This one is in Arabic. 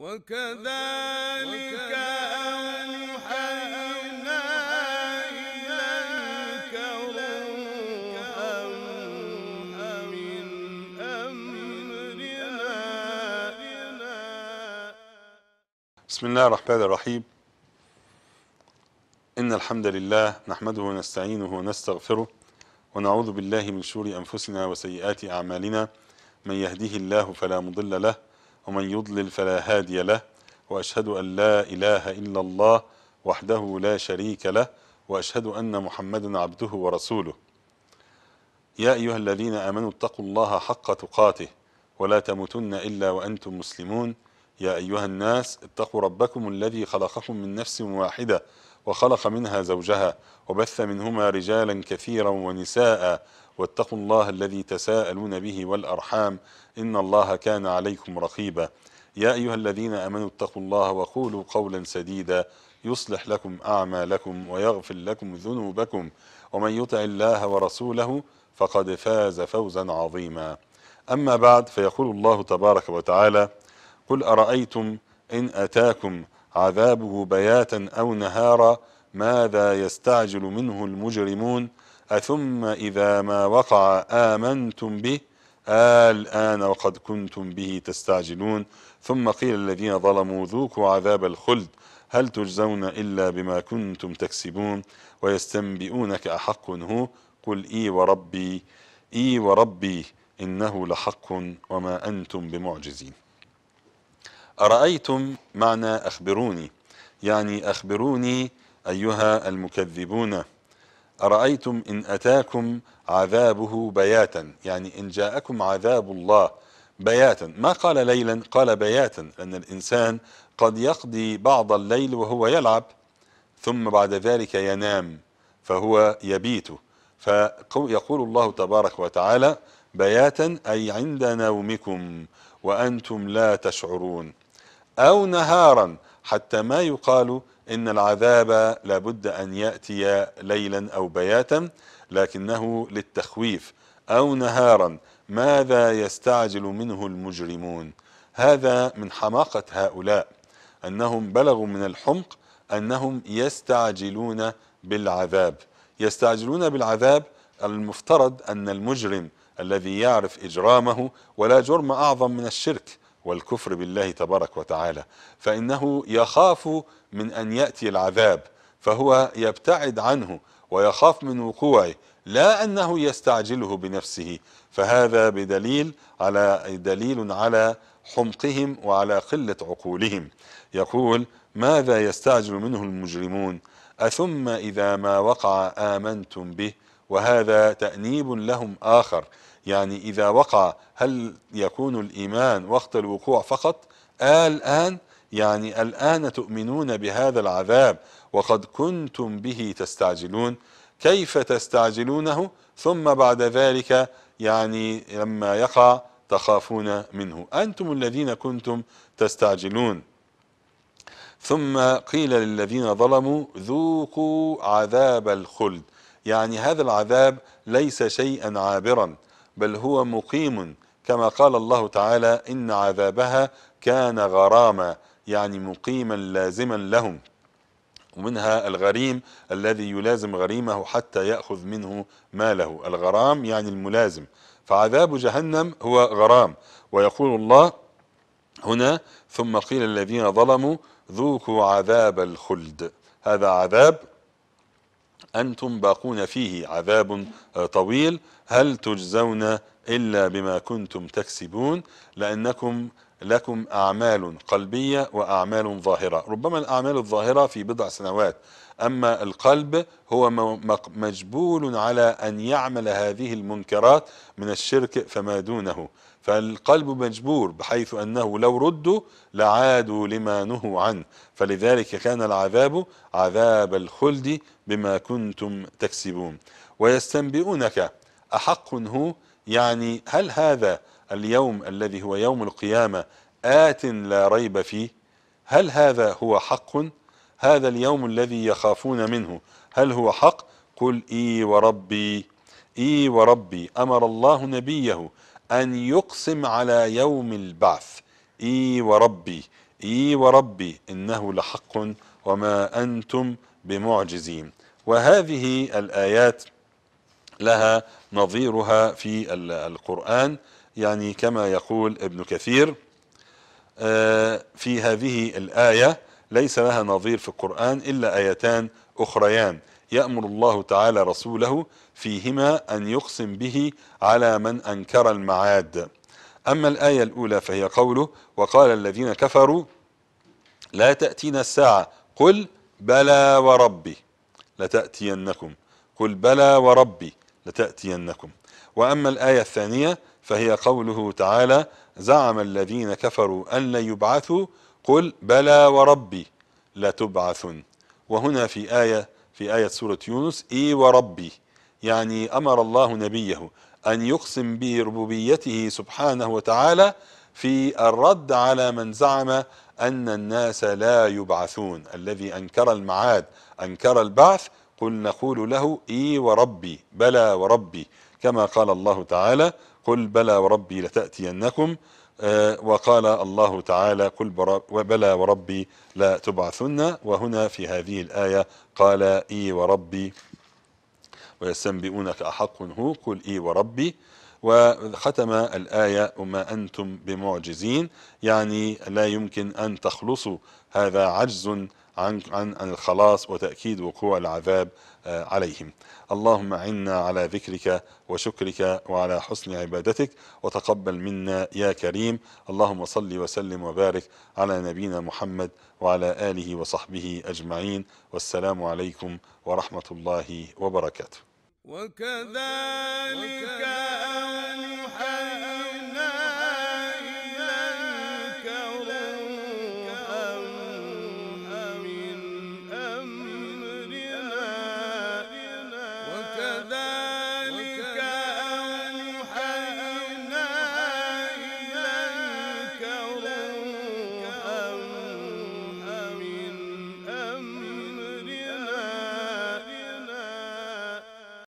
وكذلك أوحينا إليك روحا من أمرنا. بسم الله الرحمن الرحيم. إن الحمد لله نحمده ونستعينه ونستغفره ونعوذ بالله من شرور أنفسنا وسيئات أعمالنا، من يهده الله فلا مضل له ومن يضلل فلا هادي له، وأشهد أن لا إله إلا الله وحده لا شريك له، وأشهد أن محمدا عبده ورسوله. يا أيها الذين آمنوا اتقوا الله حق تقاته ولا تموتن إلا وأنتم مسلمون. يا أيها الناس اتقوا ربكم الذي خلقكم من نفس واحدة وخلق منها زوجها وبث منهما رجالا كثيرا ونساء، واتقوا الله الذي تساءلون به والأرحام إن الله كان عليكم رقيبا. يا أيها الذين آمنوا اتقوا الله وقولوا قولا سديدا يصلح لكم أعمالكم ويغفر لكم ذنوبكم، ومن يطع الله ورسوله فقد فاز فوزا عظيما. أما بعد، فيقول الله تبارك وتعالى: قل أرأيتم إن أتاكم عذابه بياتا أو نهارا ماذا يستعجل منه المجرمون أثم إذا ما وقع آمنتم به الآن وقد كنتم به تستعجلون. ثم قيل الذين ظلموا ذوقوا عذاب الخلد هل تجزون إلا بما كنتم تكسبون ويستنبئونك أحق هو قل إي وربي إنه لحق وما أنتم بمعجزين. أرأيتم معنى أخبروني، يعني أخبروني أيها المكذبون. أرأيتم إن أتاكم عذابه بياتا، يعني إن جاءكم عذاب الله بياتا، ما قال ليلا، قال بياتا، لأن الإنسان قد يقضي بعض الليل وهو يلعب ثم بعد ذلك ينام فهو يبيت، فيقول الله تبارك وتعالى: بياتا أي عند نومكم وأنتم لا تشعرون. أو نهارا، حتى ما يقال إن العذاب لابد أن يأتي ليلا أو بياتا، لكنه للتخويف. أو نهارا ماذا يستعجل منه المجرمون. هذا من حماقة هؤلاء، أنهم بلغوا من الحمق أنهم يستعجلون بالعذاب. يستعجلون بالعذاب، المفترض أن المجرم الذي يعرف إجرامه، ولا جرم أعظم من الشرك والكفر بالله تبارك وتعالى، فإنه يخاف من أن يأتي العذاب فهو يبتعد عنه ويخاف من وقوعه، لا أنه يستعجله بنفسه. فهذا دليل على حمقهم وعلى قلة عقولهم. يقول: ماذا يستعجل منه المجرمون أثم إذا ما وقع آمنتم به، وهذا تأنيب لهم آخر، يعني إذا وقع هل يكون الإيمان وقت الوقوع فقط؟ الآن، يعني الآن تؤمنون بهذا العذاب وقد كنتم به تستعجلون. كيف تستعجلونه ثم بعد ذلك يعني لما يقع تخافون منه؟ أنتم الذين كنتم تستعجلون. ثم قيل للذين ظلموا ذوقوا عذاب الخلد، يعني هذا العذاب ليس شيئا عابرا بل هو مقيم، كما قال الله تعالى: إن عذابها كان غراما، يعني مقيما لازما لهم، ومنها الغريم الذي يلازم غريمه حتى يأخذ منه ماله. الغرام يعني الملازم، فعذاب جهنم هو غرام. ويقول الله هنا: ثم قيل الذين ظلموا ذوقوا عذاب الخلد، هذا عذاب أنتم باقون فيه، عذاب طويل. هل تجزون إلا بما كنتم تكسبون، لأنكم لكم أعمال قلبية وأعمال ظاهرة. ربما الأعمال الظاهرة في بضع سنوات، أما القلب هو مجبول على أن يعمل هذه المنكرات من الشرك فما دونه، فالقلب مجبور، بحيث أنه لو ردوا لعادوا لما نهوا عنه، فلذلك كان العذاب عذاب الخلد بما كنتم تكسبون. ويستنبئونك أحق هو، يعني هل هذا اليوم الذي هو يوم القيامة آت لا ريب فيه، هل هذا هو حق؟ هذا اليوم الذي يخافون منه هل هو حق؟ قل إي وربي. أمر الله نبيه أن يقسم على يوم البعث. إي وربي، إي وربي إنه لحق وما أنتم بمعجزين. وهذه الآيات لها نظيرها في القرآن، يعني كما يقول ابن كثير في هذه الآية ليس لها نظير في القرآن إلا آيتان أخريان يأمر الله تعالى رسوله فيهما أن يقسم به على من أنكر المعاد. أما الآية الأولى فهي قوله وقال الذين كفروا لا تأتينا الساعة قل بلى وربي لتأتينكم، قل بلى وربي لتأتينكم. وأما الآية الثانية فهي قوله تعالى زعم الذين كفروا أن لا يبعثوا قل بلى وربي لتبعثن. وهنا في آية سورة يونس إي وربي، يعني أمر الله نبيه أن يقسم بربوبيته سبحانه وتعالى في الرد على من زعم أن الناس لا يبعثون، الذي أنكر المعاد أنكر البعث، قل نقول له إي وربي بلى وربي، كما قال الله تعالى قل بلى وربي لتأتينكم، وقال الله تعالى قل بلى وربي لا تبعثن، وهنا في هذه الآية قال إي وربي ويستنبئونك أحق هو قل إي وربي. وختم الآية وما أنتم بمعجزين، يعني لا يمكن أن تخلصوا، هذا عجز عن الخلاص وتأكيد وقوع العذاب عليهم. اللهم أعنا على ذكرك وشكرك وعلى حسن عبادتك، وتقبل منا يا كريم. اللهم صل وسلم وبارك على نبينا محمد وعلى آله وصحبه أجمعين، والسلام عليكم ورحمة الله وبركاته. وكذلك